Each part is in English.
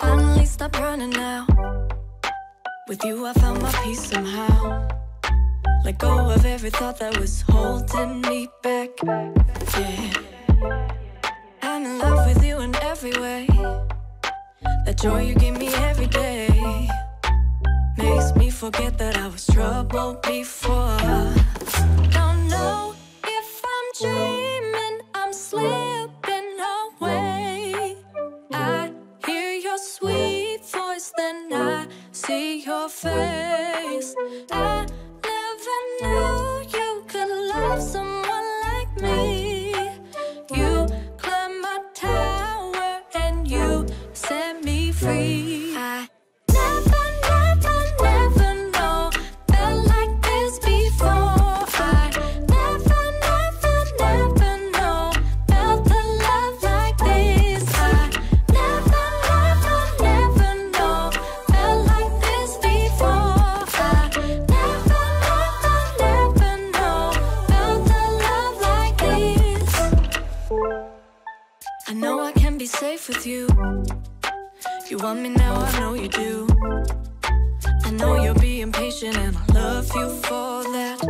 Finally stop running now. With you I found my peace somehow. Let go of every thought that was holding me back. Yeah, I'm in love with you in every way. That joy you give me every day makes me forget that I was troubled before. Don't know if I'm dreaming, I'm slipping away. I hear your sweet voice, then I see your face. I never knew you could love someone like me. You climbed my tower and you set me free. I know I can be safe with you. You want me now, I know you do. I know you're being patient and I love you for that.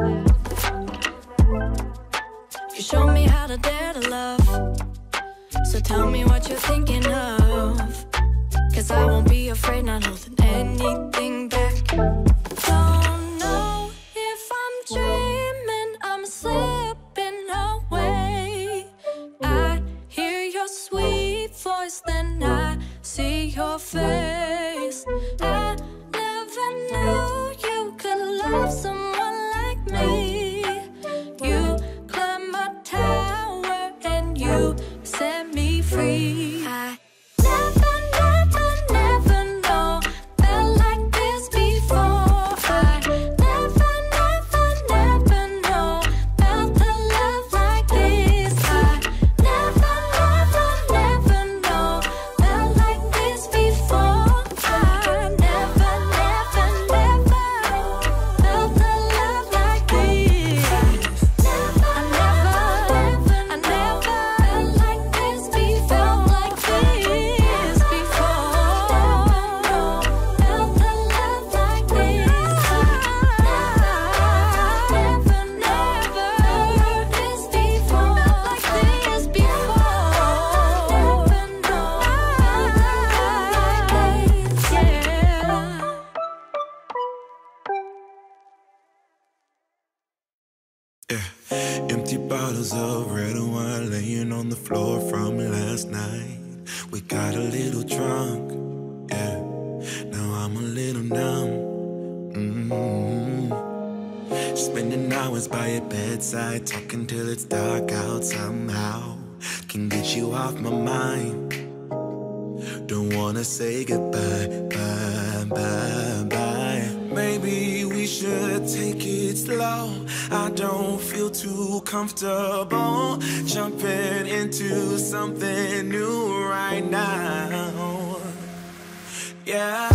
You show me how to dare to love, so tell me what you're thinking of, cause I won't be afraid, not holding anything back. Don't know if I'm dreaming, I'm slipping away. I hear your sweet voice, then I see your face. I never knew you could love someone like me. You climbed my tower and you set me free. I never, never, never know felt like this before. I never, never, never know felt a love like this. I never, never, never know felt like this before. I never, never, never felt a love like this. I never felt like this before. Felt like this before. Felt a love like this. Never, never felt this before. Felt like this before. Never, no, felt like this. Yeah. Yeah. Empty bottles of red wine laying on the floor from last night. We got a little drunk, yeah. Now I'm a little numb. Spending hours by your bedside, talking till it's dark out somehow. Can get you off my mind. Don't wanna say goodbye, bye, bye, bye. Maybe we should take it slow. I don't feel too comfortable jumping into something new right now. Yeah,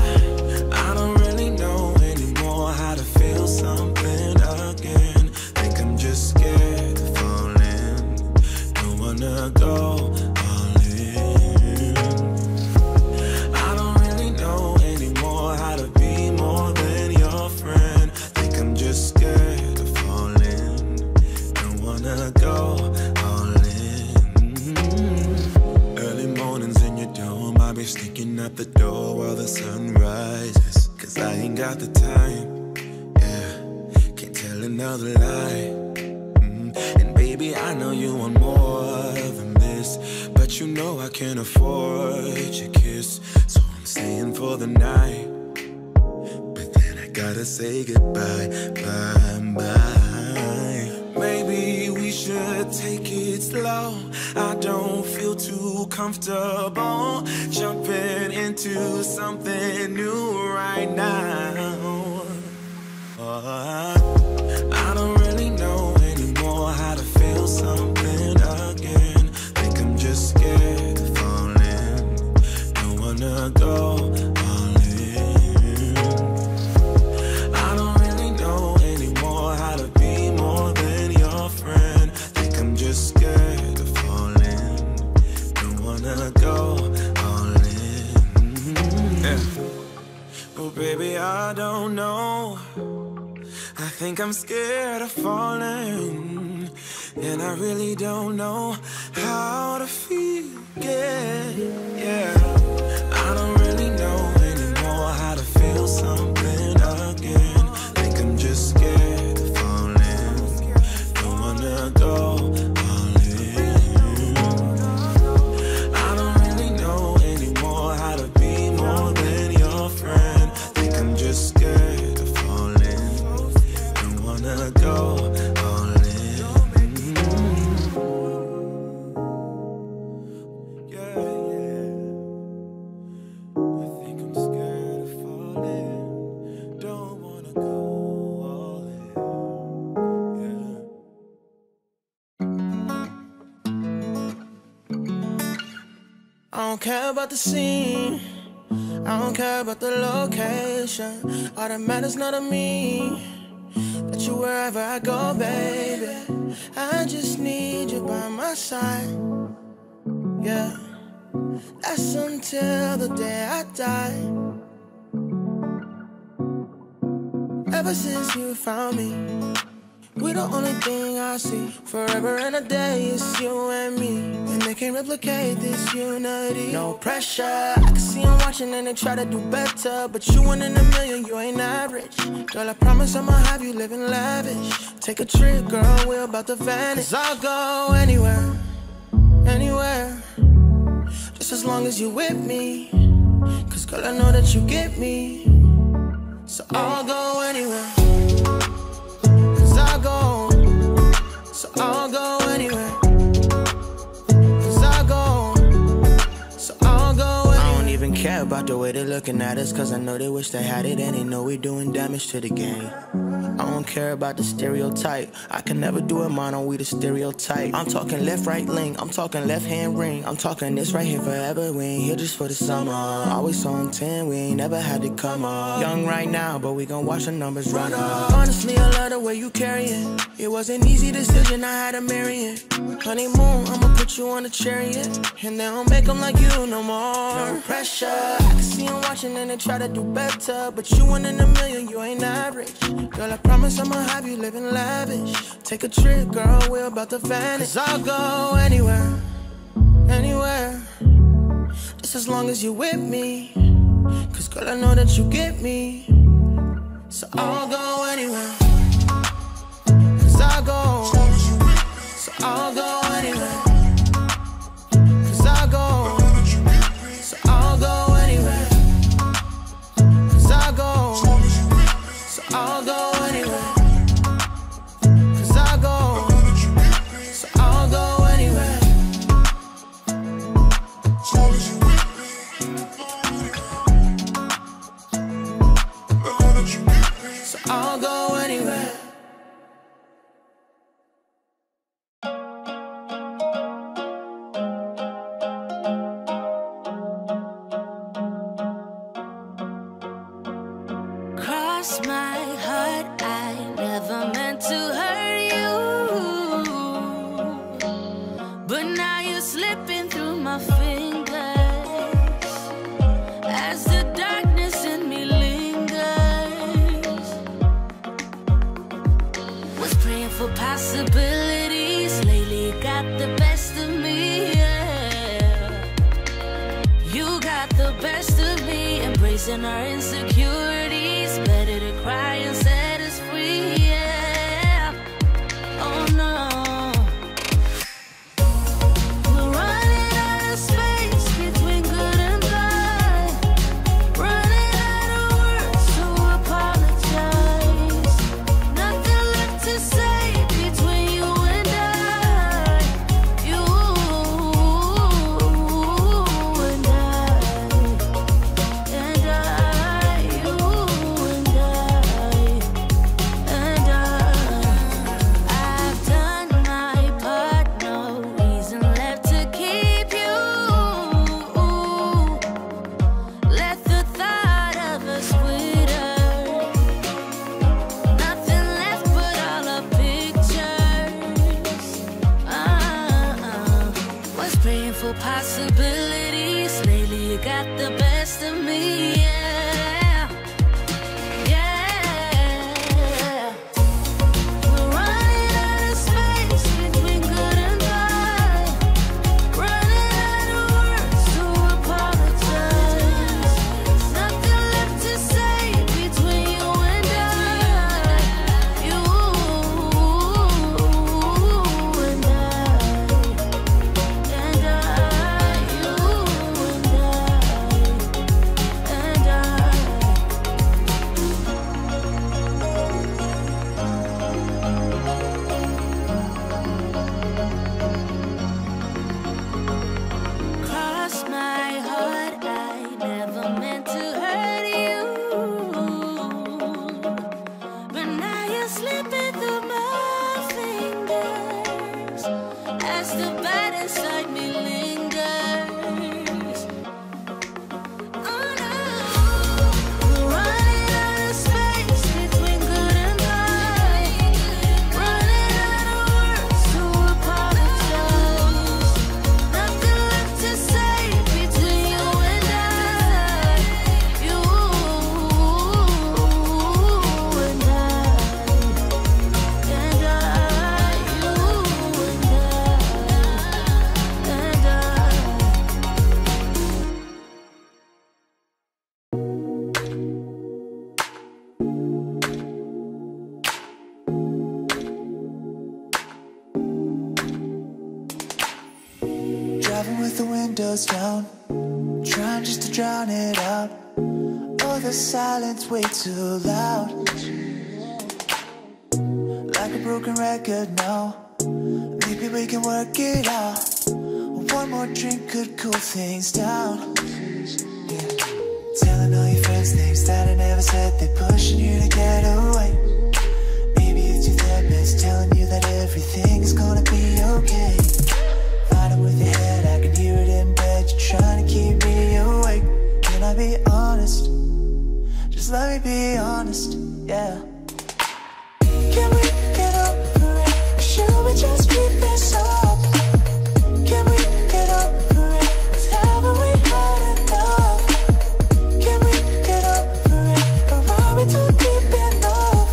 I don't really know anymore how to feel something again. Think I'm just scared of falling. Don't wanna go all in. I don't really know anymore how to be more than your friend. Think I'm just scared of falling. Don't wanna go all in. Early mornings in your dome, I'll be sneaking out the door while the sun rises. Cause I ain't got the time, yeah. Can't tell another lie. And baby, I know you want more than this, but you know I can't afford your kiss. So I'm staying for the night, but then I gotta say goodbye, bye, bye. Maybe we should take it slow. I don't feel too comfortable jumping into something new right now. I don't really know anymore how to feel something again. Think I'm just scared of falling. Don't wanna go all in. I don't really know anymore how to be more than your friend. Think I'm just scared of falling. Don't wanna go all in. think I'm scared of falling, and I really don't know how to feel again. Yeah, I don't really know anymore how to feel something again. Think I'm just scared of falling, don't wanna go. I don't care about the scene, I don't care about the location. All that matters not to me, that you wherever I go, baby. I just need you by my side, yeah. That's until the day I die. Ever since you found me, we're the only thing I see. Forever and a day, it's you and me, and they can't replicate this unity. No pressure, I can see I'm watching and they try to do better, but you one in a million, you ain't average. Girl, I promise I'ma have you living lavish. Take a trip, girl, we're about to vanish. 'Cause I'll go anywhere, anywhere, just as long as you with me. 'Cause girl, I know that you get me, so I'll go anywhere. So I'll go anywhere, 'cause I'll go, so I'll go anywhere. I don't even care about the way they're looking at us, 'cause I know they wish they had it and they know we doing damage to the game. I don't care about the stereotype, I can never do it, mine on we the stereotype. I'm talking left, right, link, I'm talking left hand ring, I'm talking this right here forever, we ain't here just for the summer. Always on 10, we ain't never had to come up. Young right now, but we gon' watch the numbers run up. Honestly, I love the way you carry it. It was an easy decision, I had to marry it. Honeymoon, I'ma put you on a chariot, and they don't make them like you no more. No pressure, I can see them watching and they try to do better, but you one in a million, you ain't average. Girl, I promise I'ma have you living lavish. Take a trip, girl, we're about to vanish. 'Cause I'll go anywhere, anywhere, just as long as you with me. 'Cause girl, I know that you get me, so I'll go anywhere. 'Cause I'll go, so I'll go anywhere. 'Cause I'll go, so I'll go anywhere. 'Cause I'll go, so I'll go. as the bad inside me lingers. Oh no, we're running out of space between good and bad, running out of words to apologize. Nothing left to say between you and I, you and Driving with the windows down, trying just to drown it out. Oh, the silence way too loud. Like a broken record now, maybe we can work it out. One more drink could cool things down, yeah. Telling all your friends things that I never said, they're pushing you to get away. Maybe it's your therapist telling you that everything's gonna be okay. Fighting with your head, I can hear it in bed. You're trying to keep me awake. Can I be honest? Just let me be honest, yeah. Can we get over it? Should we just keep this up? Can we get over it? 'Cause haven't we had enough? Can we get over it? Or are we too deep in love?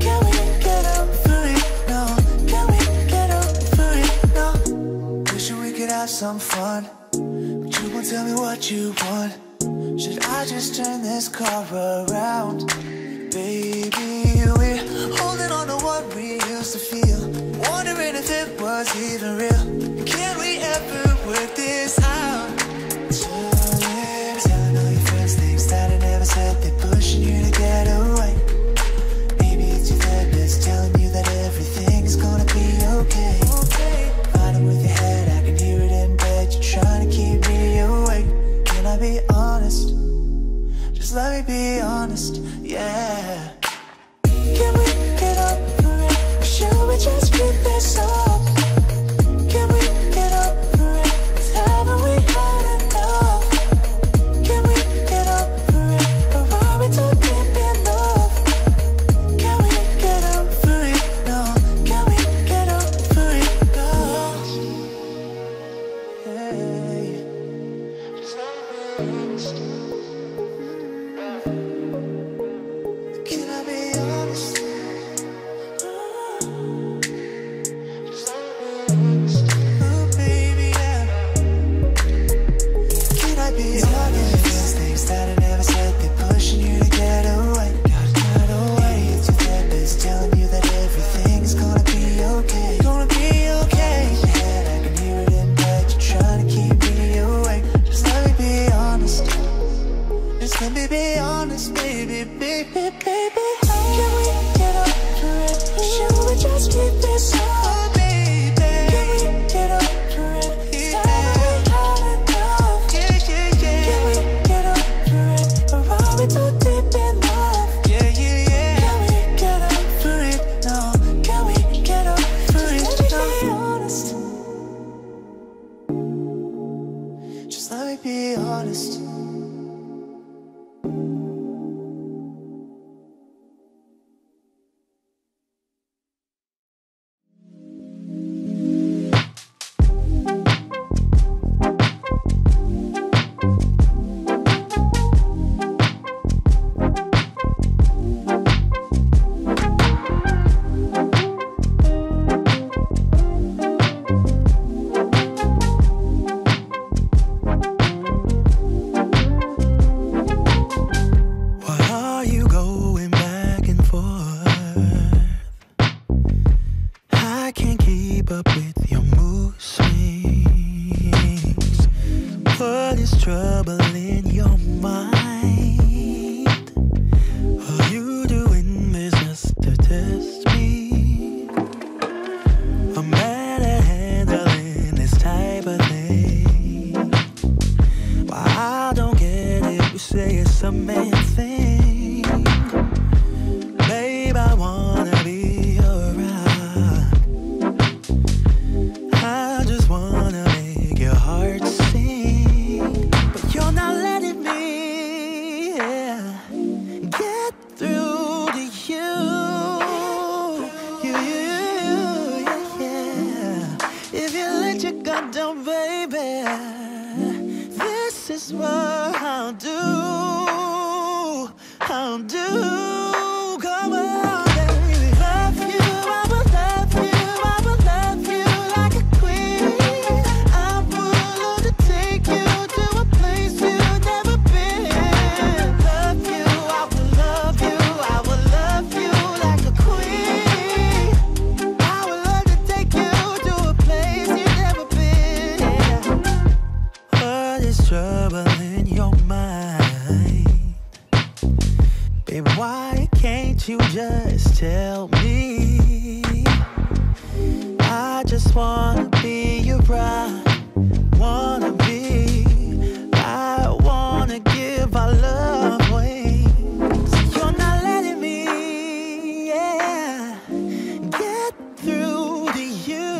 Can we get over it? No. Can we get over it? No. Wishing we could have some fun, but you won't tell me what you want. Should I just turn this car around? Baby, we're holding on to what we used to feel, wondering if it was even real. Can we ever work this out? Telling all your friends things that I never said, they're pushing you to get away. Maybe it's your therapist telling you that everything's gonna be okay. Fighting with your head, I can hear it in bed. You're trying to keep me awake. Can I be honest? Just let me be honest, yeah. Can we get over it? Or should we just keep this up? Can we get over it? 'Cause haven't we had enough? Can we get over it? Or are we too deep in love? Can we get over it? No. Can we get over it? No. Hey. Just let me be honest. Can I be honest? Oh, baby, yeah. Can I be honest? These things that I never said, they're pushing you to get away. Got away. Maybe it's your therapist telling you that everything's gonna be okay. Gonna be okay. In your head, I can hear it in bed. You're trying to keep me awake. Just let me be honest. Just let me be honest, baby, baby, baby. Can we get over it? Should we just keep this up? Can we get over it? 'Cause haven't we had enough? Can we get over it? Or are we too deep in love? Can we get over it? No. Can we get over it? Just let me be honest. Just let me be honest. that's what I'll do. I'll do. Come on. Why can't you just tell me? I just wanna be your bride, wanna be. I wanna give our love away. So you're not letting me, yeah, get through to you,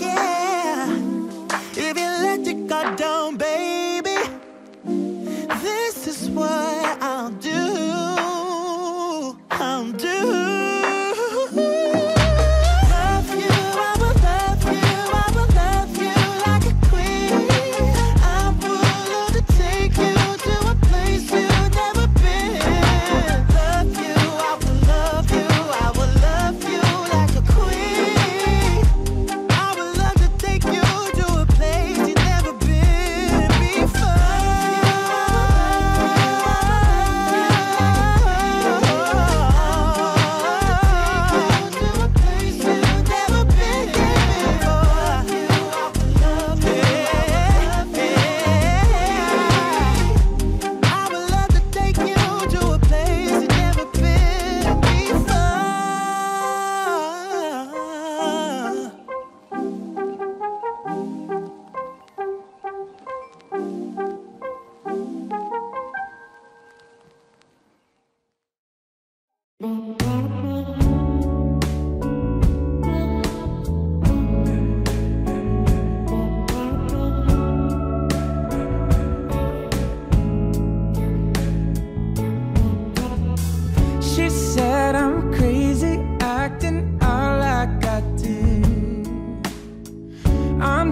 yeah. If you let your guard down, baby, this is what I'll do. I'll do.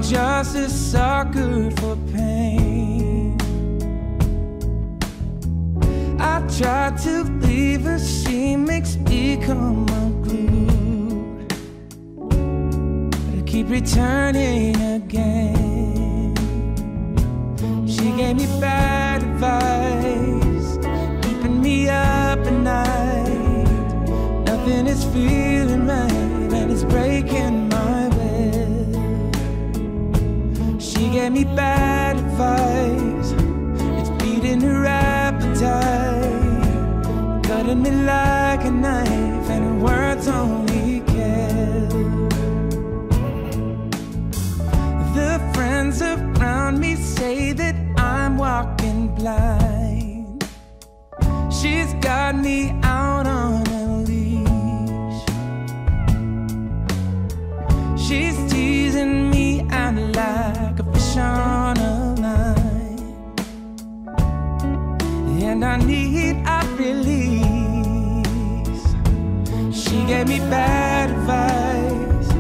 Just a sucker for pain. I try to leave her, she makes me come unglued. But I keep returning again. She gave me bad advice, keeping me up at night. Nothing is feeling right, and it's breaking my will. She gave me bad advice, it's beating her appetite, cutting me like a knife, and her words only kill. The friends around me say that I'm walking blind. She's got me out on a leash. She's teasing me out loud on a line, and I need a release. She gave me bad advice,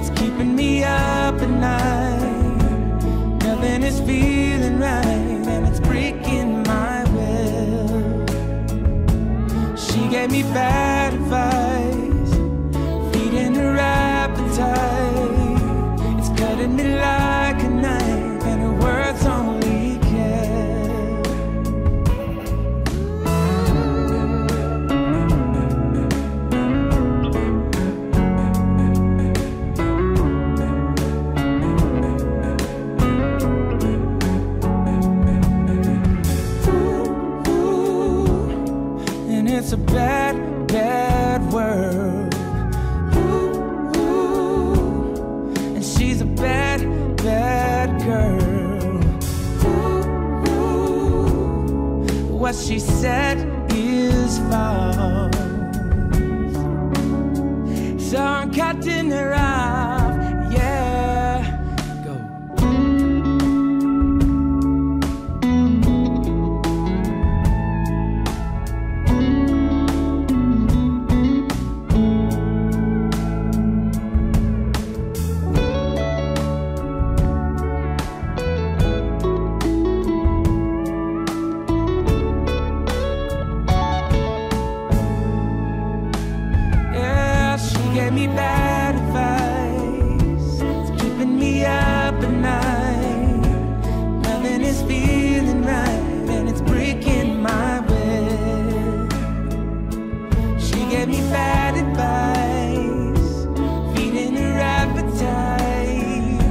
it's keeping me up at night. Nothing is feeling right, and it's breaking my will. She gave me bad advice, feeding her appetite, it's cutting me like a knife. It's a bad, bad world. Ooh, ooh. And she's a bad, bad girl. Ooh, ooh. What she said is false, so I'm cutting her off. gave me bad advice. It's keeping me up at night. Nothing is feeling right, and it's breaking my will. She gave me bad advice, feeding her appetite.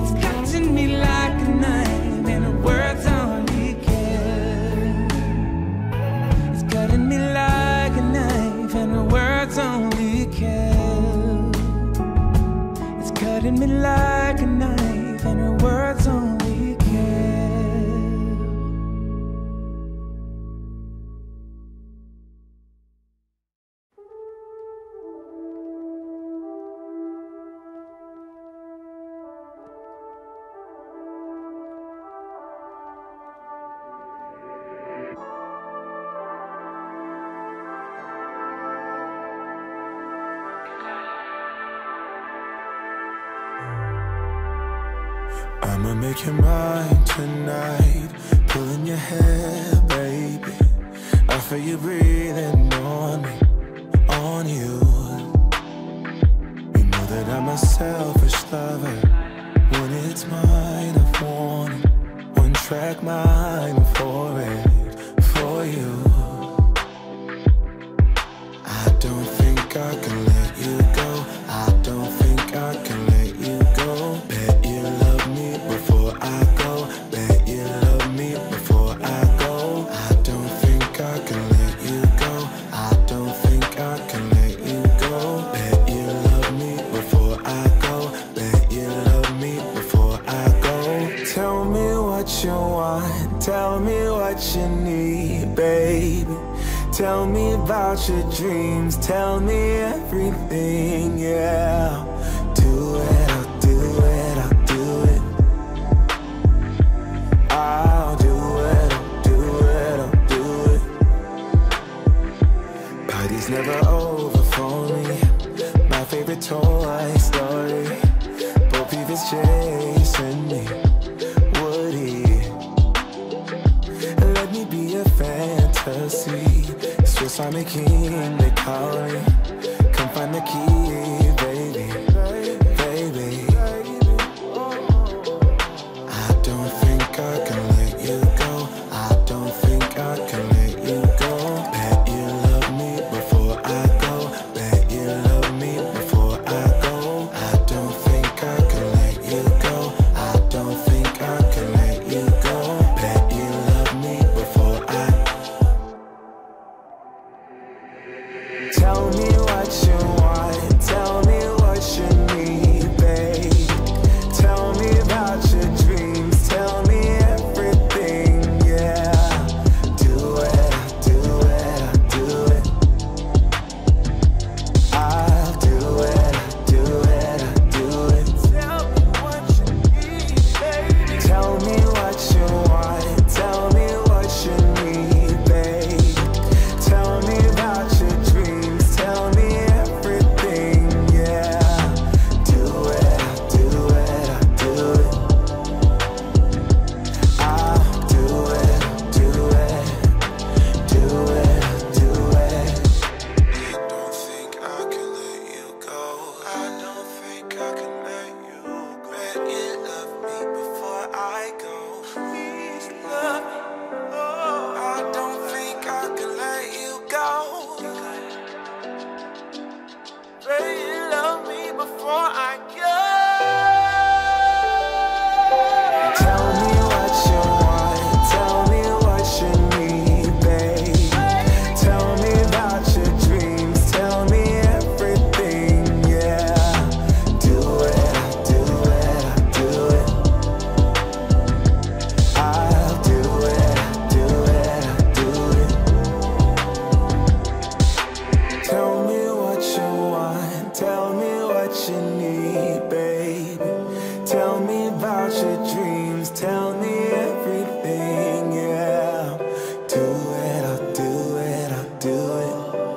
It's cutting me like a knife, and her words don't be killed. It's cutting me like a knife, and her words don't kill. It's cutting me like a knife, and her words only kill. I'ma make you mine tonight, pulling your hair, baby. I feel you breathing on me, on you. You know that I'm a selfish lover. When it's mine, I want it. One track mind for it, for you. I don't think I can let you go. I don't think I can let you go. Bet you love me before I go. Bet you love me before I go. I don't think I can let you go. I don't think I can let you go. Bet you love me before I go. Bet you love me before I go. Tell me what you want. Tell me what you need, baby. Tell me about your dreams. Tell me everything, yeah. Do it. Never over for me. My favorite toy story. Both of us chasing me, Woody. Let me be a fantasy. It's just I'm a king, they call me. Come find the key, baby, baby. I don't think I can let you go. I don't think I can let you go. Bet you love me before I go, bet you love me before I go. I don't think I can let you go. I don't think I can let you go. Bet you love me before I. Tell me what you want. Tell me what you need, babe. Tell me about your dreams. Tell me everything, yeah. Do it.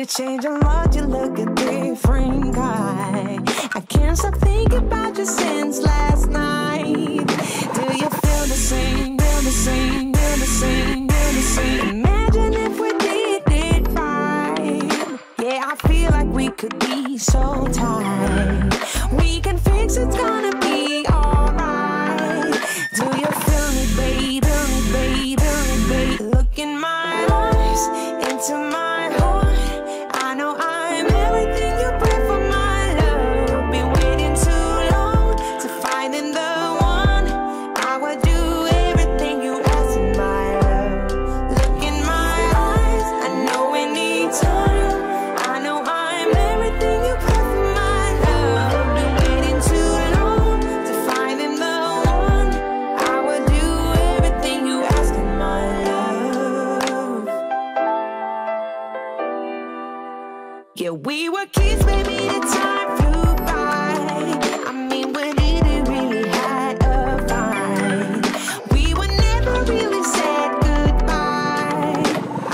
you change a lot, you look a different guy. I can't stop thinking about you since last night. Do you feel the same, feel the same, feel the same, feel the same? Imagine if we did it right. Yeah, I feel like we could be so tight. We can fix it, it's gonna be alright. Do you feel me, babe, feel me, babe, feel me, babe? Look in my eyes, into my yeah, we were kids, baby, the time flew by. I mean, we didn't really have a fight. We were never really said goodbye.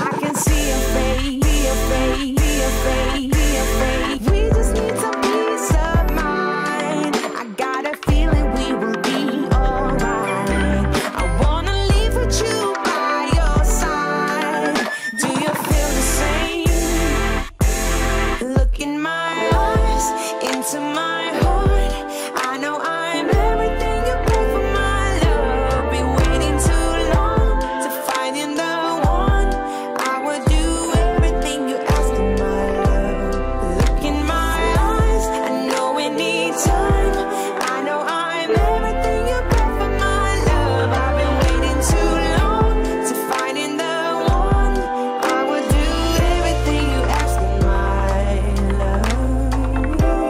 I can see your face, your face, your face, your face. We just need some peace of mind. I got a feeling we will be alright. I wanna live with you by your side. Do you feel the same? Look in my eyes, into my heart. I know I'm everything you pray for, my love. Been waiting too long to find in the one. I will do everything you ask in my love. Look in my eyes, I know it needs time. I know I'm everything you pray for, my love. I've been waiting too long to find in the one. I will do everything you ask in my love.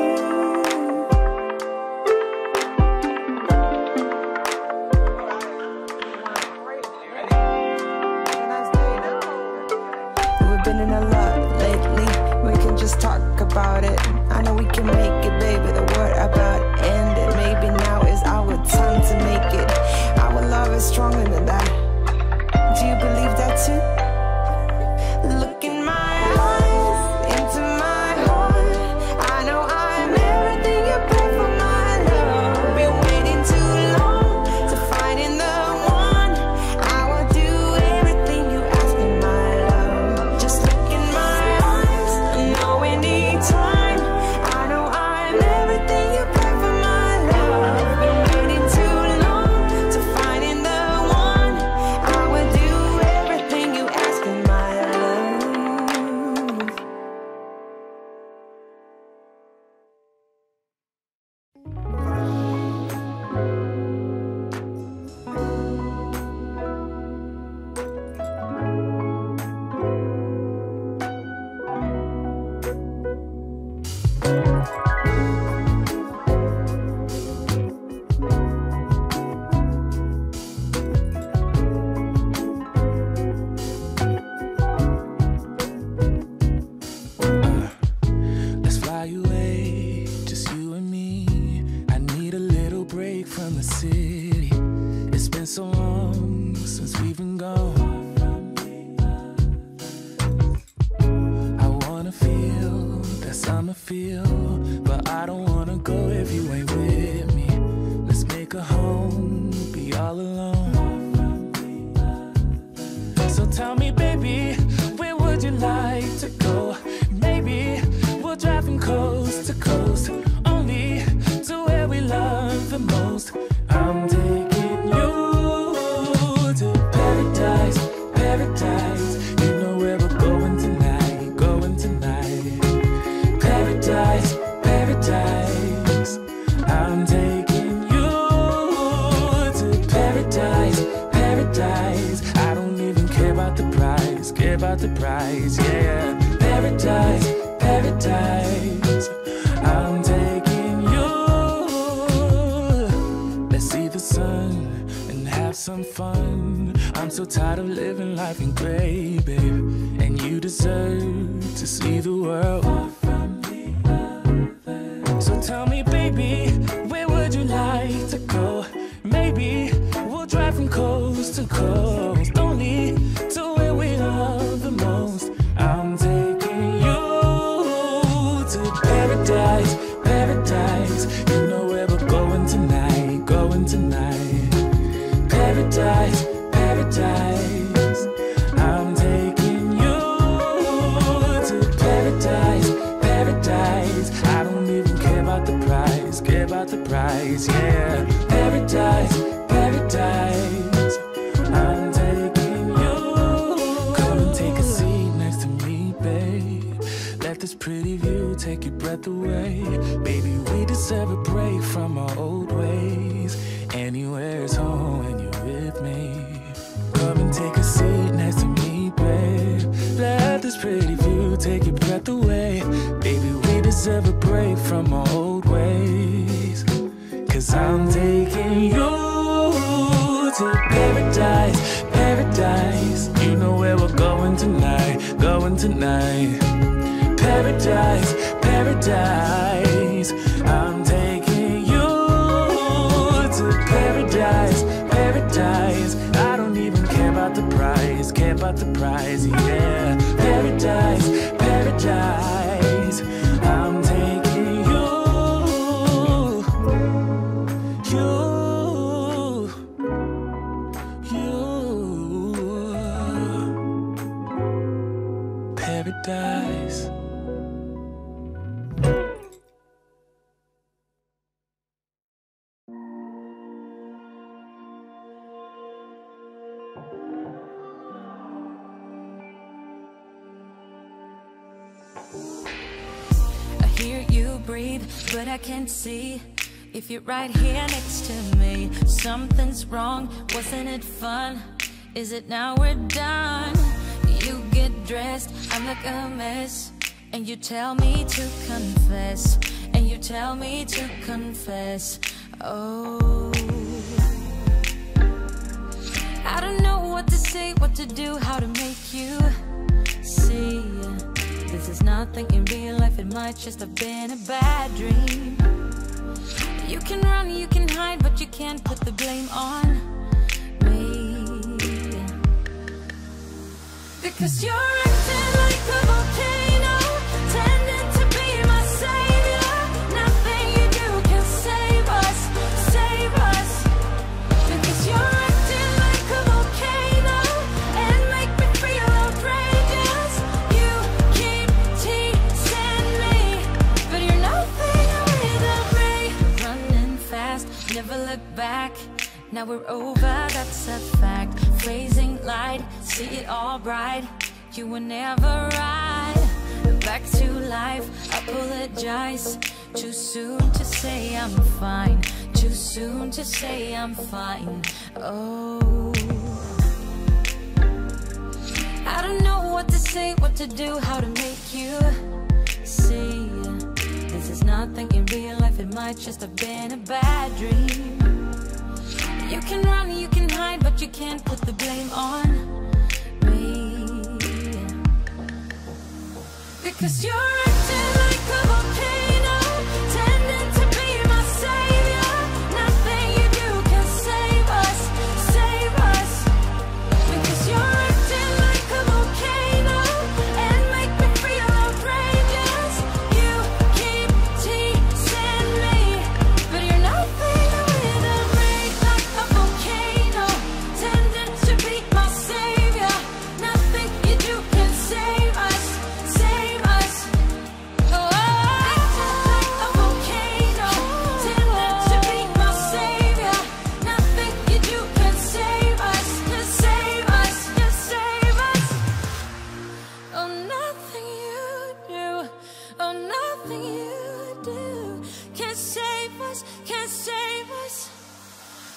Been in a lot lately, we can just talk about it. I know we can make it, baby, the word about ended. Maybe now is our time to make it. Our love is stronger than that. Do you believe that too? Look in my eyes, into my heart. I know I'm everything you pray for, my love. Been waiting too long to find in the one. I will do everything you ask me, my love. Just look in my eyes, I know we need time. I know I'm everything you pray for, my love. Been waiting too long to find in the one. I will do everything you ask me, my love. Let's fly away, just you and me. I need a little break from the city. It's been so long since we've been gone. I wanna feel that summer feel, but I don't wanna go if you ain't with me. Let's make a home, be all alone. So tell me, baby, where would you like to go? Maybe we'll drive from coast to coast, only to where we love the most. I'm taking you to paradise, paradise. You know where we're going tonight, going tonight. Paradise, paradise. I'm taking you to paradise, paradise. I don't even care about the price, care about the price, yeah. Paradise, paradise. I'm taking you. Let's see the sun and have some fun. I'm so tired of living life in gray, babe. And you deserve to see the world. So tell me, baby, where would you like to go? Maybe we'll drive from coast to coast, only to where we love the most. I'm taking you paradise, paradise. You know where we're going tonight, going tonight. Paradise, paradise. I'm taking you to paradise, paradise. I don't even care about the price, care about the price, yeah. Paradise, paradise. I'm taking you. Come and take a seat next to me, babe. Let this pretty view take your breath away. Baby, we deserve a break from our old ways. Anywhere is home when you're with me. Come and take a seat next to me, babe. Let this pretty view take your breath away. Baby, we deserve a break from our old ways. 'Cause I'm taking you to paradise, paradise. You know where we're going tonight, going tonight. Paradise, paradise. I'm taking you to paradise, paradise. I don't even care about the price, care about the price, yeah. Paradise, paradise. I'm taking you, you. Paradise. I hear you breathe, but I can't see if you're right here next to me. Something's wrong, wasn't it fun? Is it now we're done? You get dressed, I'm like a mess, and you tell me to confess, and you tell me to confess. Oh, I don't know what to say, what to do, how to make you see. This is nothing in real life, it might just have been a bad dream. You can run, you can hide, but you can't put the blame on me. 'Cause you're acting like a volcano, tending to be my savior. Nothing you do can save us, save us. Because you're acting like a volcano and make me feel outrageous. You keep teasing me, but you're nothing without me. Running fast, never look back. Now we're over, that's a fact. Phrasing light, see it all bright. You were never right. Back to life, apologize. Too soon to say I'm fine. Too soon to say I'm fine. Oh, I don't know what to say, what to do, how to make you see. This is nothing in real life, it might just have been a bad dream. You can run, you can hide, but you can't put the blame on me. Because you're acting like a volcano, tending to be my savior. Nothing you do can save us, save us. Because you're acting like a volcano and make me feel outrageous. You keep teasing me, but you're nothing without me.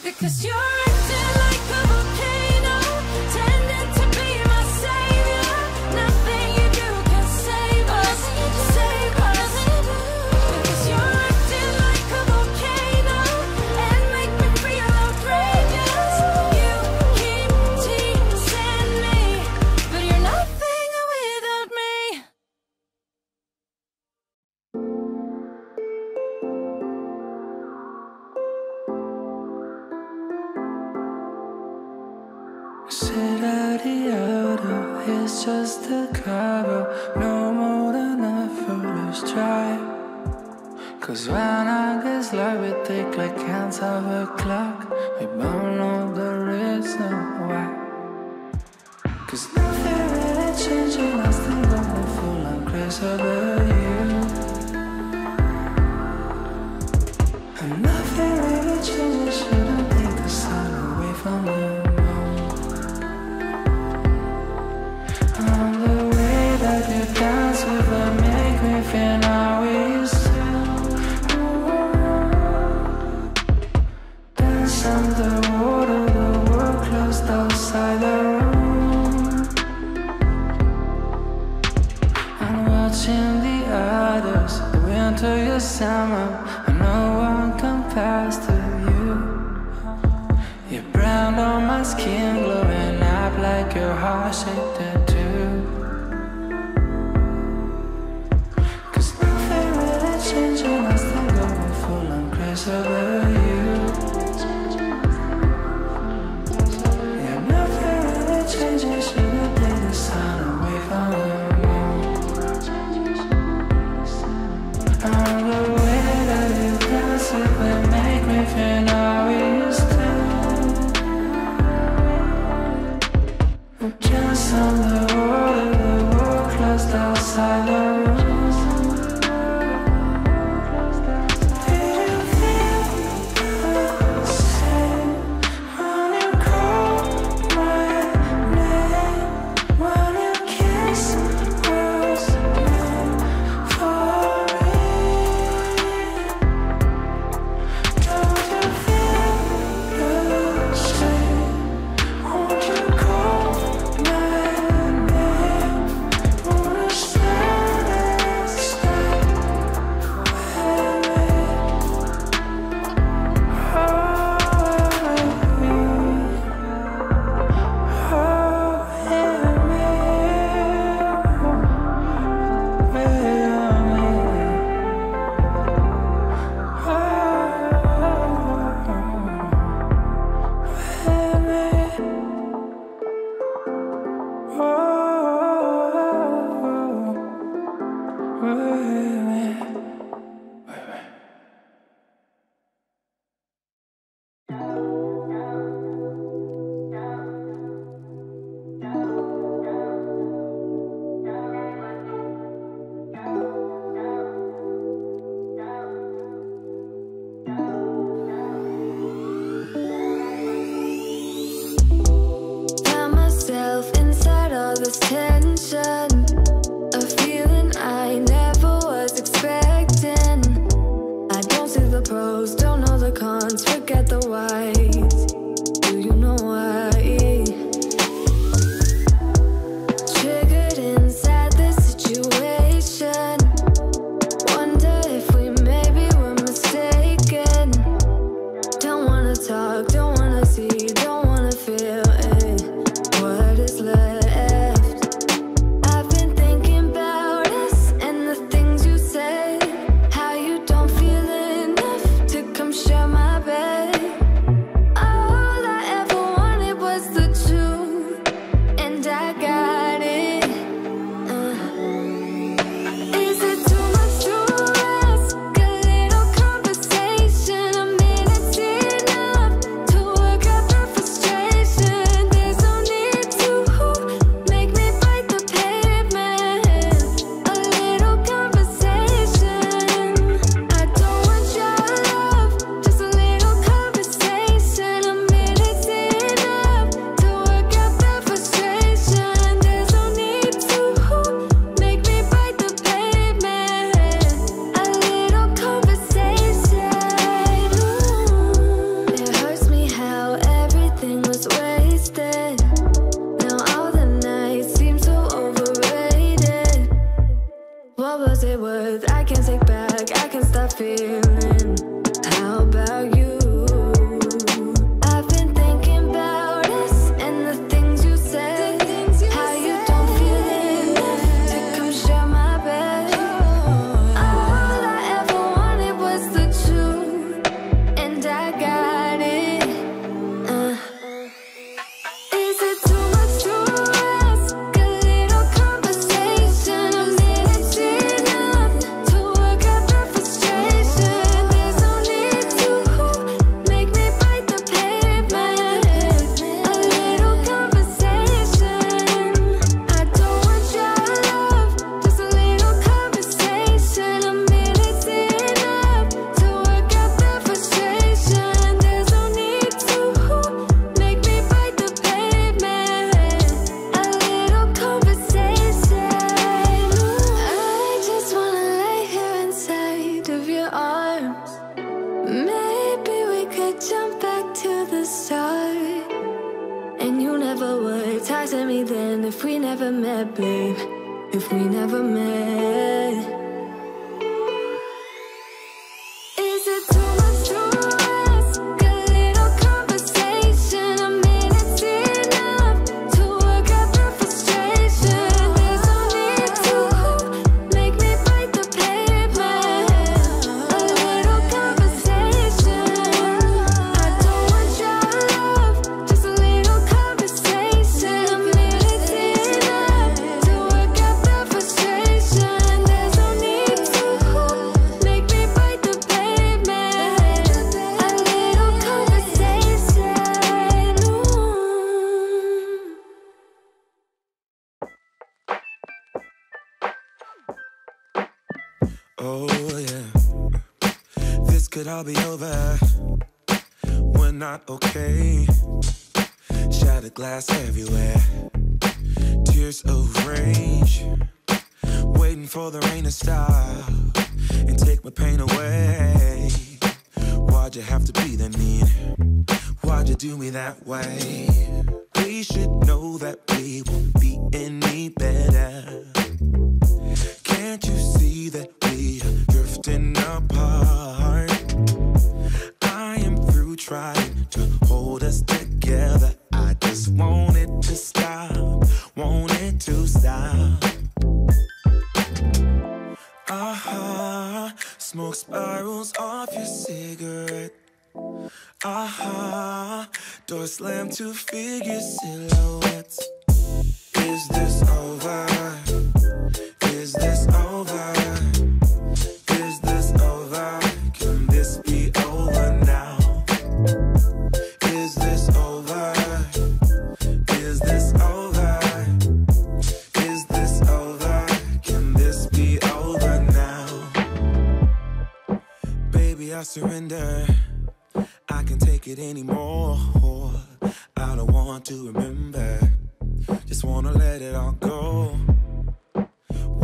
Because you're acting like a volcano, tending to be my savior. Nothing you do can save us, save us. Because you're acting like a volcano and make me feel outrageous. You keep teasing me, but you're nothing without me. It's just a cargo, no more than a foolish try. Cause when I get slow, we tick like hands of a clock. We don't know the reason why. Cause nothing really changing, I still got the full and grace over you. And nothing really changing, shouldn't take the sun away from you. And the way that you dance with them make me feel now is underwater, the world closed outside the room. I'm watching the others, the winter, your summer, and no one compares to you. You're brown on my skin, glowing up like your heart-shaped tattoo. Cause nothing really changing, I still going full and crazy over you. me then if we never met, babe? If we never met. I'll be over. We're not okay. Shattered glass everywhere. Tears of rage. Waiting for the rain to stop and take my pain away. Why'd you have to be that mean? Why'd you do me that way? We should know that we won't be any better. Can't you see that we are drifting apart? Trying to hold us together, I just want it to stop, want it to stop. Aha, smoke spirals off your cigarette. Aha, door slammed to figure silhouettes. Is this over? Is this over? Is this over? Can this be over now? Is this over? Is this over? Is this over? Can this be over now? Baby, I surrender. I can't take it anymore. I don't want to remember. Just wanna let it all go.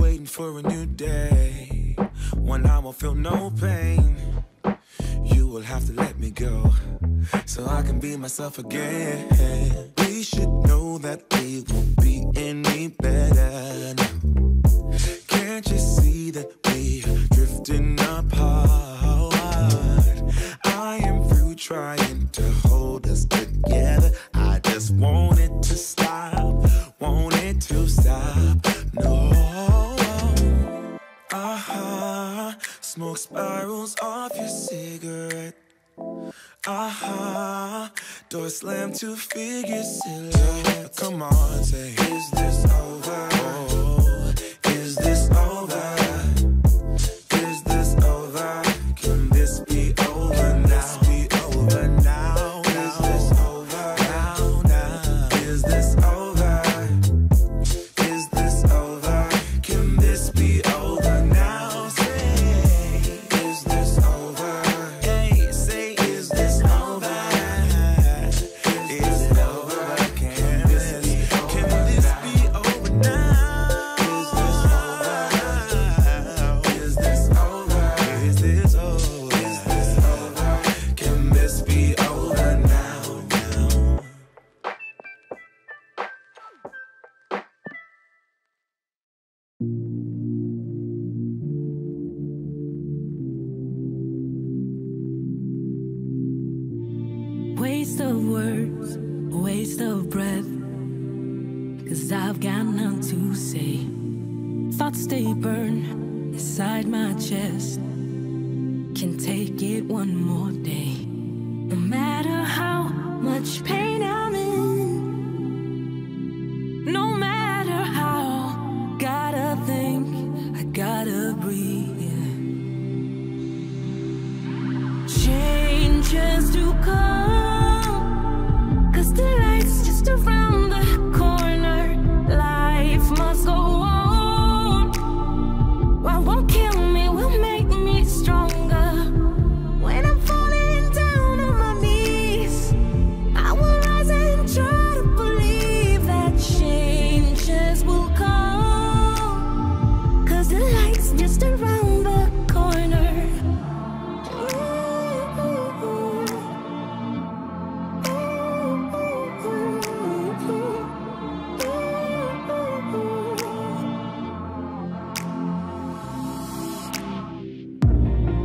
Waiting for a new day, when I won't feel no pain. You will have to let me go, so I can be myself again. We should know that we won't be any better now. Can't you see that we are drifting apart? I am through trying to hold us together. I just want it to stop, want it to stop. No. Aha, smoke spirals off your cigarette. Aha, door slammed to figure silhouettes. Come on, say, is this over? Oh, is this over? Is this over? Can this be over now? Be over now? Is this over now? Now? Is this over?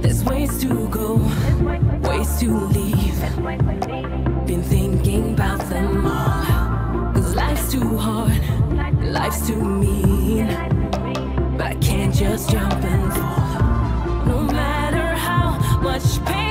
There's ways to go, ways to leave. Been thinking about them all. Cause life's too hard, life's too mean. But I can't just jump and fall. No matter how much pain.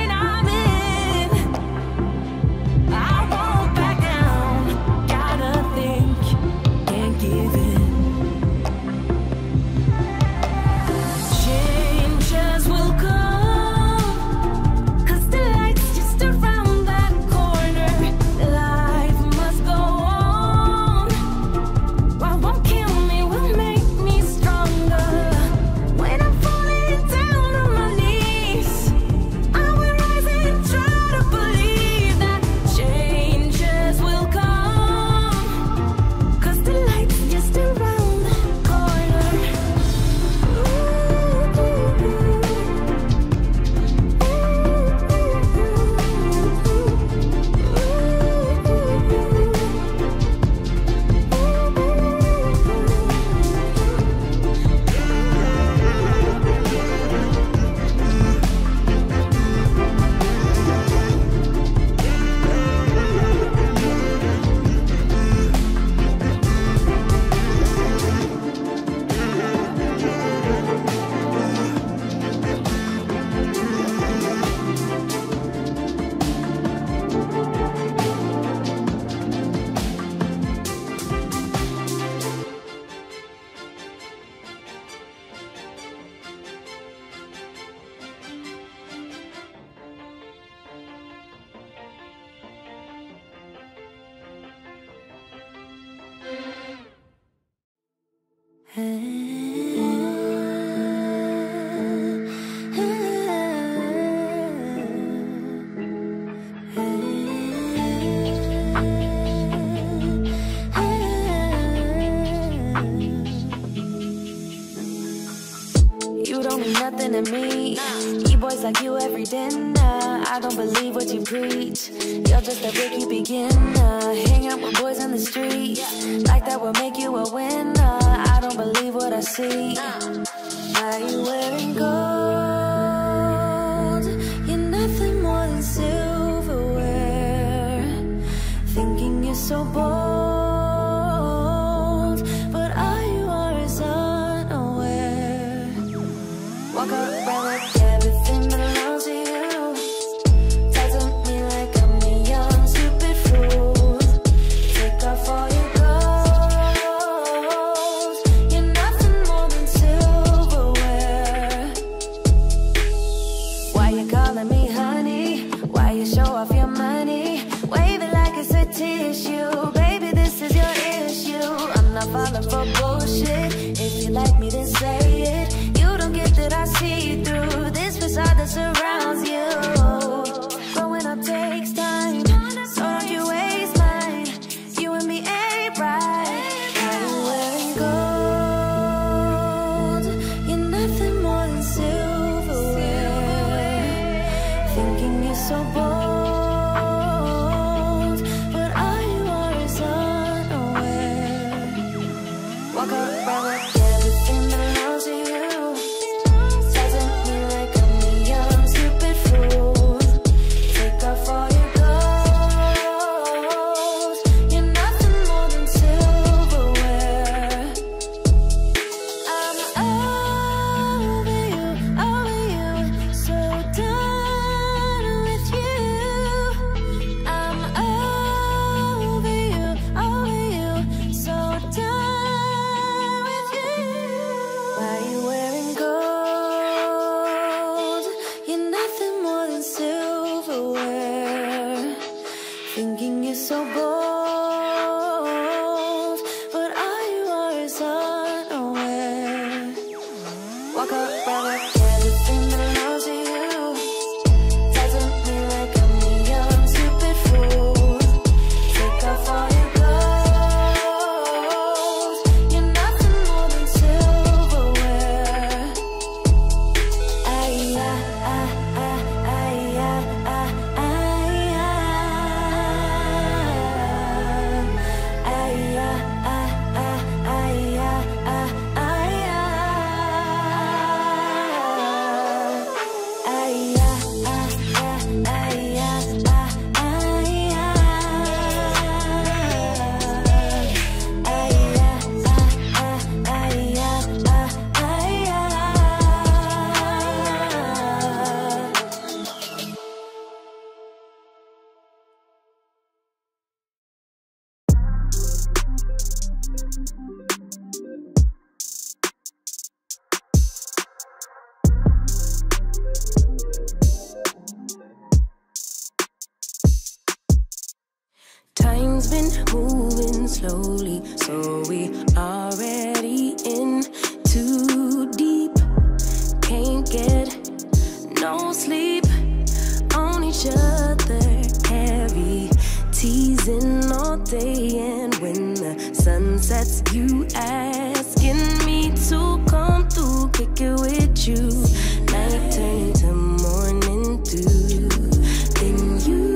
slowly, so we already in too deep. Can't get no sleep on each other, heavy teasing all day. And when the sun sets, you asking me to come through, kick it with you. Night turning to morning dew, then you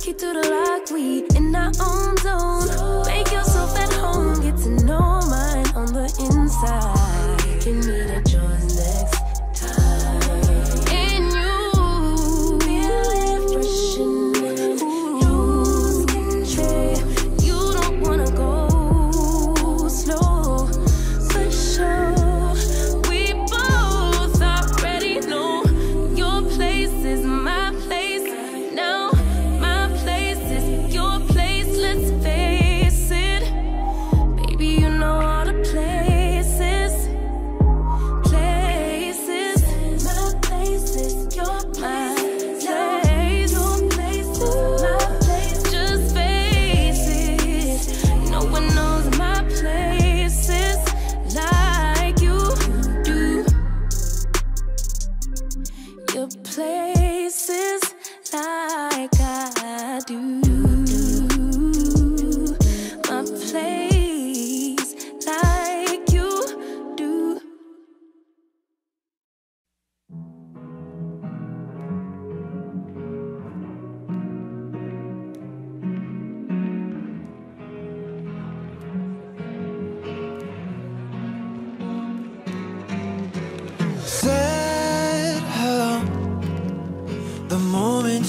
key to the lock, we in our own zone. Make yourself at home, get to know mine on the inside. Give me the joy next time. And you feel it fresh and lose control. You don't wanna go slow, for sure. We both already know your place is my place now.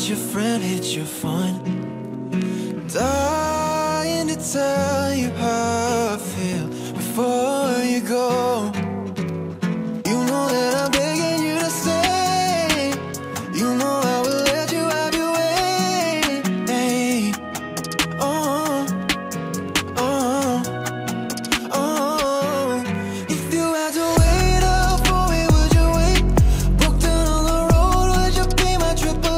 Your friend hit your phone, dying to tell you how I feel before you go. You know that I'm begging you to stay. You know I will let you have your way. Hey. Oh, oh, oh. If you had to wait up for me, would you wait? Broke down on the road, would you be my triple A?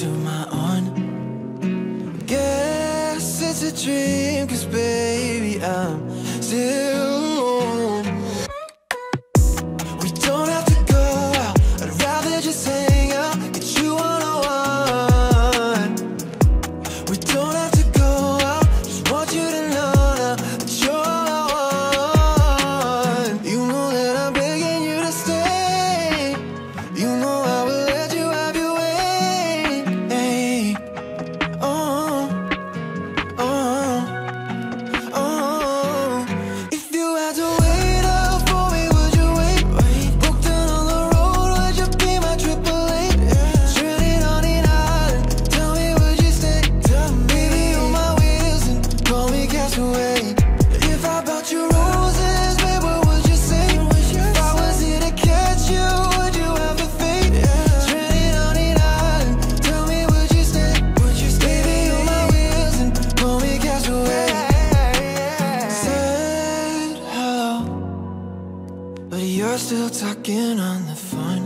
To my own, guess it's a dream, cause baby I'm still alone. We don't have to go out, I'd rather just hang out, get you one-on-one. We don't have to go out, just want you to know now that you're one. You know that I'm begging you to stay. You know I will let you have your way. Oh, oh, oh, oh, if you are still talking on the phone.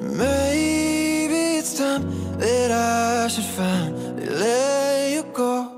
Maybe it's time that I should finally let you go.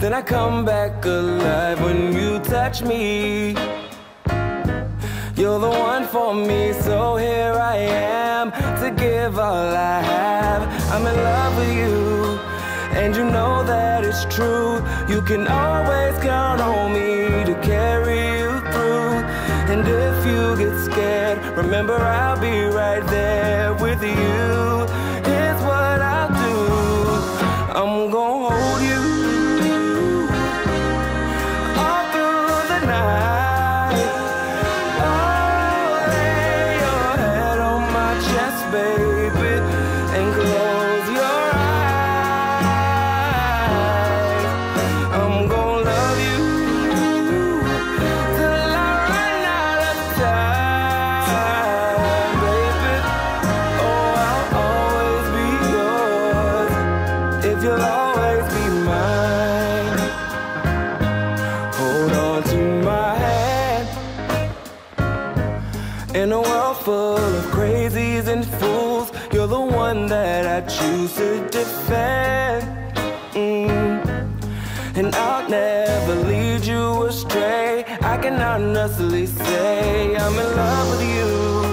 Then I come back alive when you touch me. You're the one for me, so here I am to give all I have. I'm in love with you, and you know that it's true. You can always count on me to carry you through. And if you get scared, remember I'll be right there with you. Here's what I'll do, I'm gonna hold you that I choose to defend. And I'll never lead you astray. I can honestly say I'm in love with you,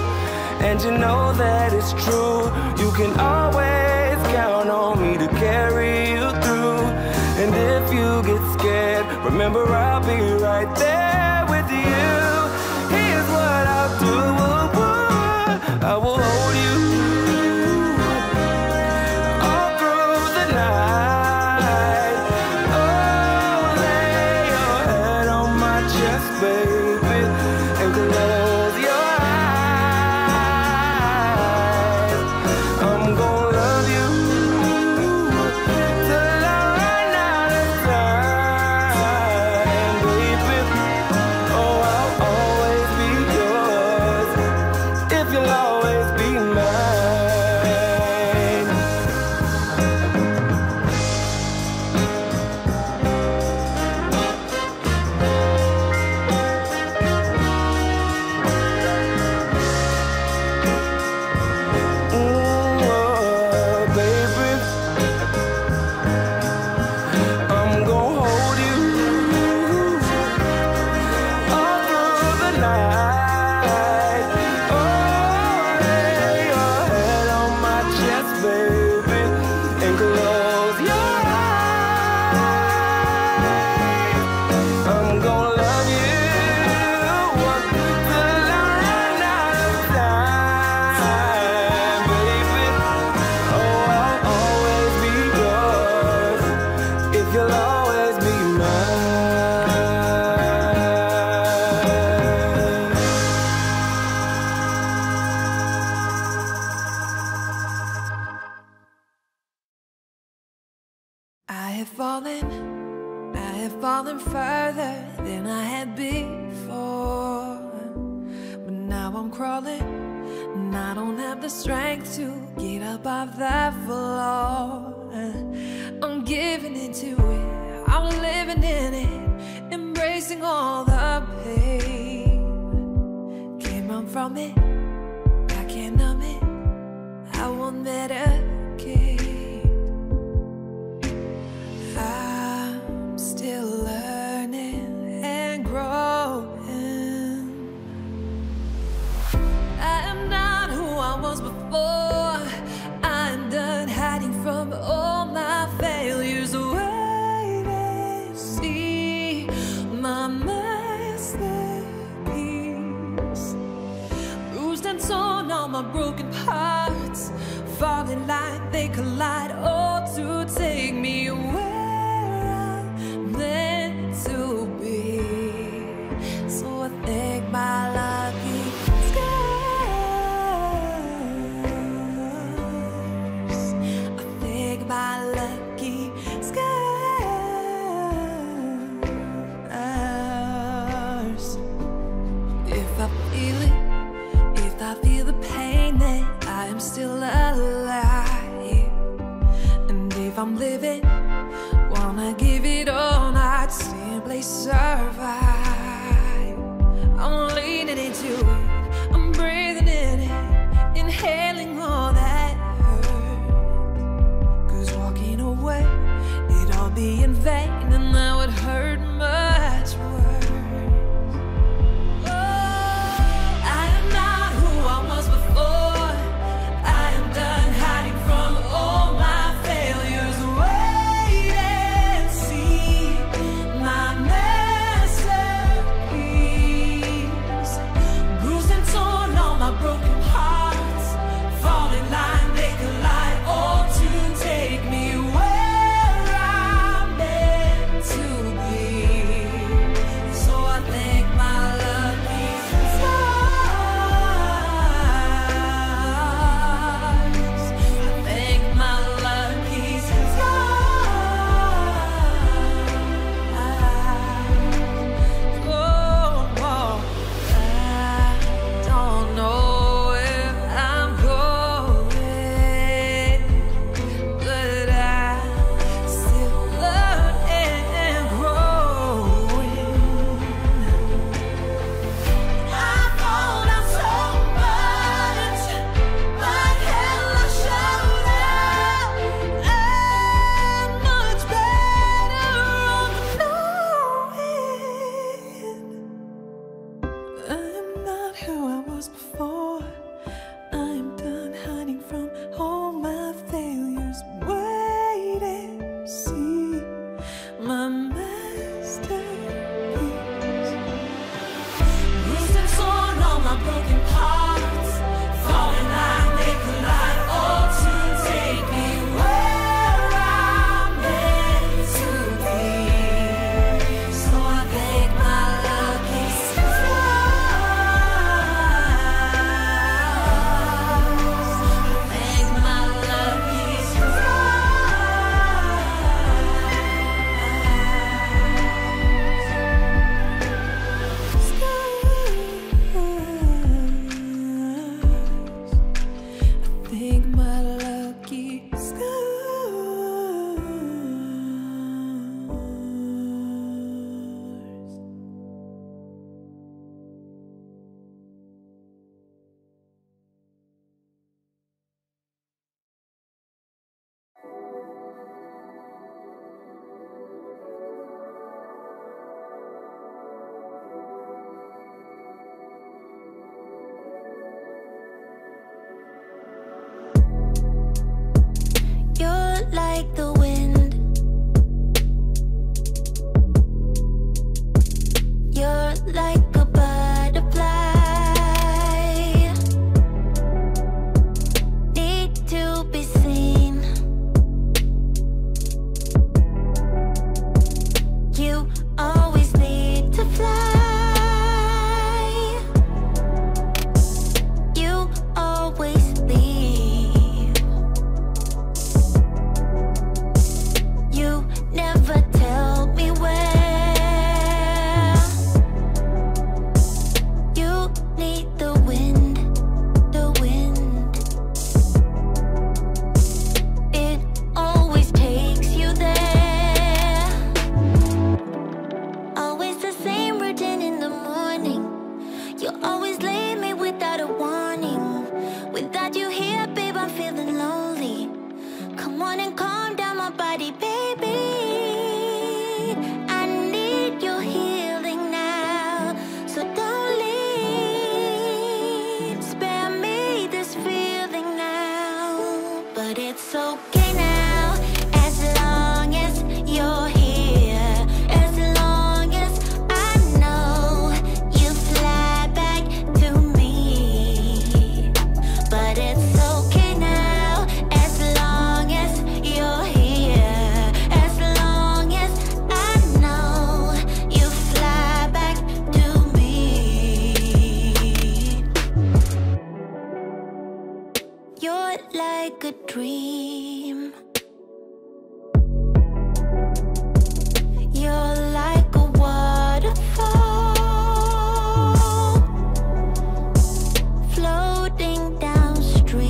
and you know that it's true. You can always count on me to carry you through. remember I'll be right there with you. Here's what I'll do, I will hold you all through the night. Oh, lay your head on my chest, baby, and close your eyes. I'm gonna love you till I run out of time, baby. Oh, I'll always be yours if you'll always be mine. Oh, baby, I'm gonna hold you all through the night. Oh, lay your head on my chest, baby, and close your eyes. I'm gonna love you till I run out of time, baby. Oh, I'll always be yours if you'll always be mine. I have fallen further than I had before, but now I'm crawling, and I don't have the strength to get up off that floor. I'm giving into it, I'm living in it, embracing all the pain. Can't run from it, I can't numb it, I won't medicate. I'm still learning and growing. I am not who I was before. I'm done hiding from all my failures. Wait and see my masterpiece. Bruised and torn, all my broken parts falling like they collide, all to take me away. To be, so I thank my lucky scars. I thank my lucky scars. If I feel it, if I feel the pain, then I am still alive. And if I'm living, wanna give it all, I'd simply survive. I'm leaning into it, I'm breathing in it, inhaling all that hurt. Cause walking away, it'd all be in vain, and that would hurt much worse. Oh, I am not who I was before. I am done hiding from all my failures. Wait. See my message. think my lucky stars. Like the wind, you're like a butterfly, need to be seen. You always need to fly, you always leave. Never tell me where. You need the wind, the wind. It always takes you there. Always the same routine in the morning. You always leave me without a warning. Without you here, babe, I'm feeling lonely. Come on and calm down my body, baby. You're like a dream. You're like a waterfall, floating downstream.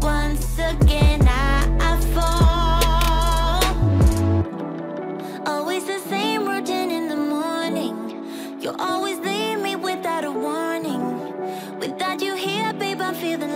Once again I fall. Always the same routine in the morning. You're always leave me without a warning. Without you here, babe, I'm feeling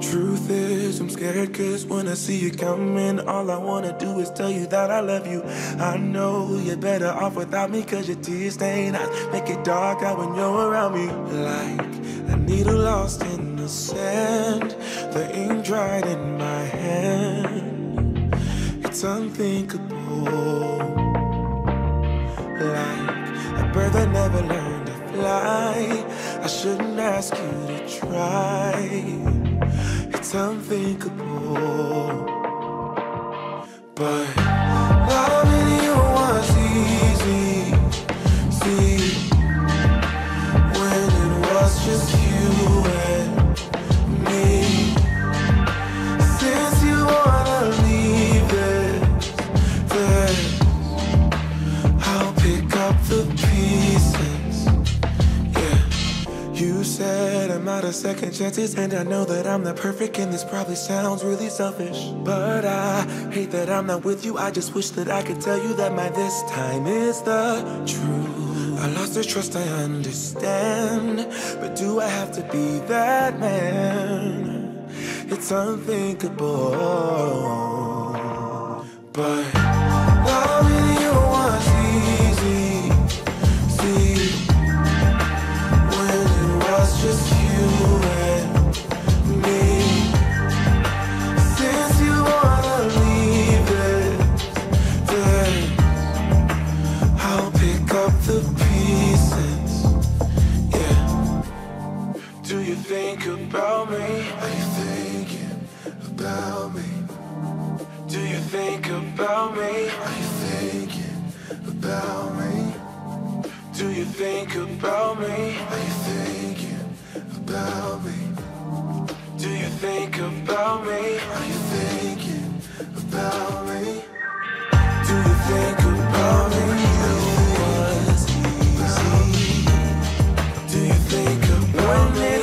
Truth is, I'm scared, cause when I see you coming, all I wanna do is tell you that I love you. I know you're better off without me, cause your tears stain eyes make it dark out when you're around me. Like a needle lost in the sand, the ink dried in my hand. It's unthinkable, like a bird that never learned to fly. I shouldn't ask you to try. It's unthinkable, but loving you was easy, see, when it was just you and me. Since you wanna leave this, I'll pick up the pieces, yeah. You said I'm out of second chances, and I know that I'm not perfect, and this probably sounds really selfish, but I hate that I'm not with you. I just wish that I could tell you that my this time is the truth. I lost the trust, I understand, but do I have to be that man? It's unthinkable, but loving you was easy, see, when it was just think about me. Are you thinking about me? Do you think about me? Are you thinking about me? Do you think about me? Are you thinking about me? Do you think about me? Are you thinking about me? Do you think about me? Do you think about me?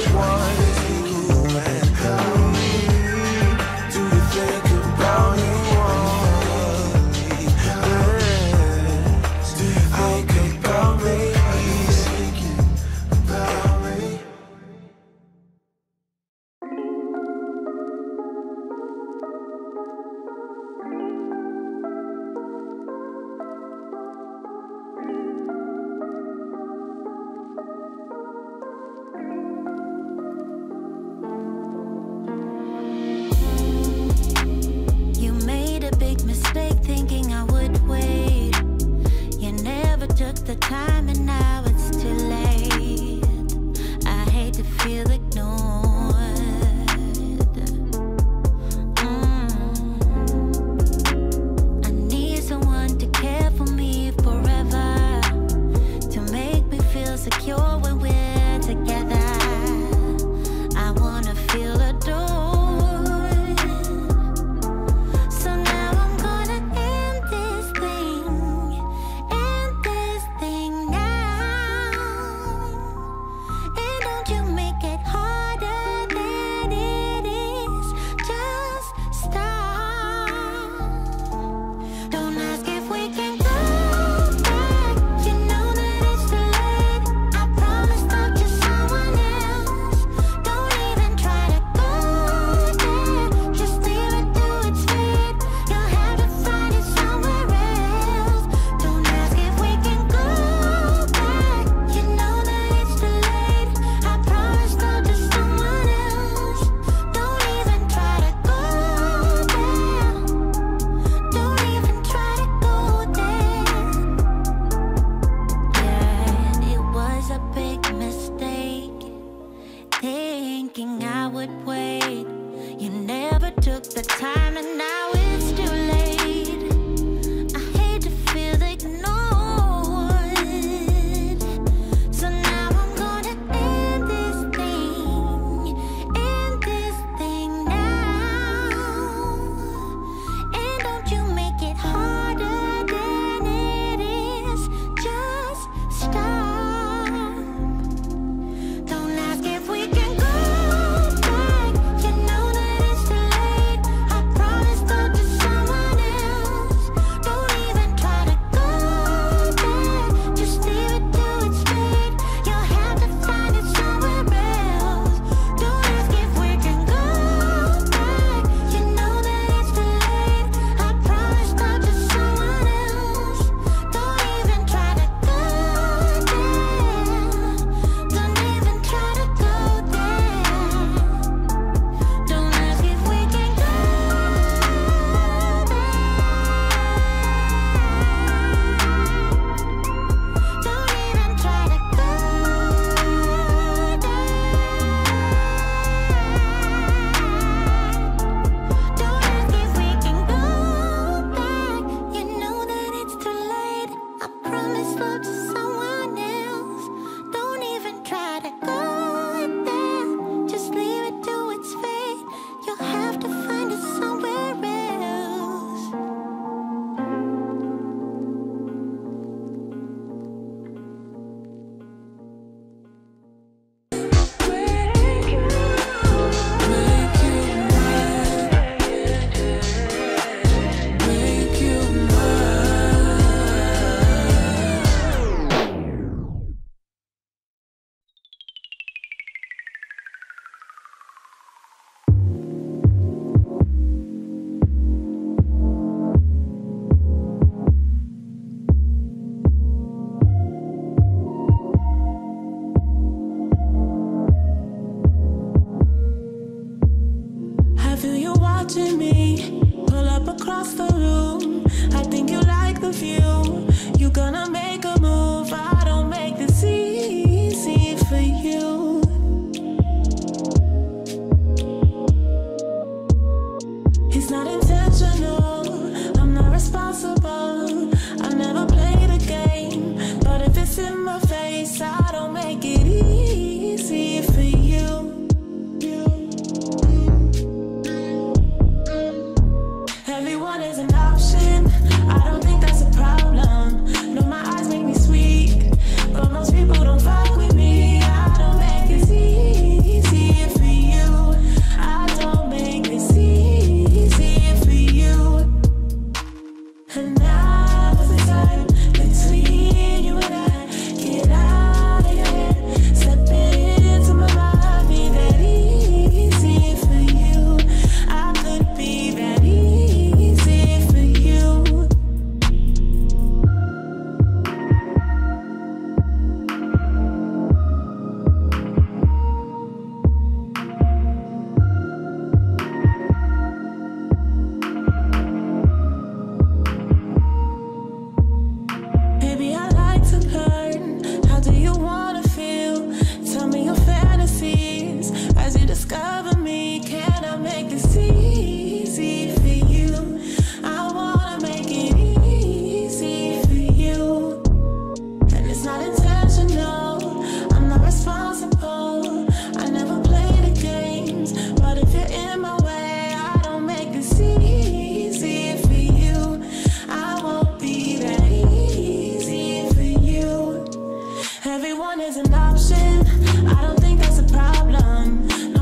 option. I don't think that's a problem.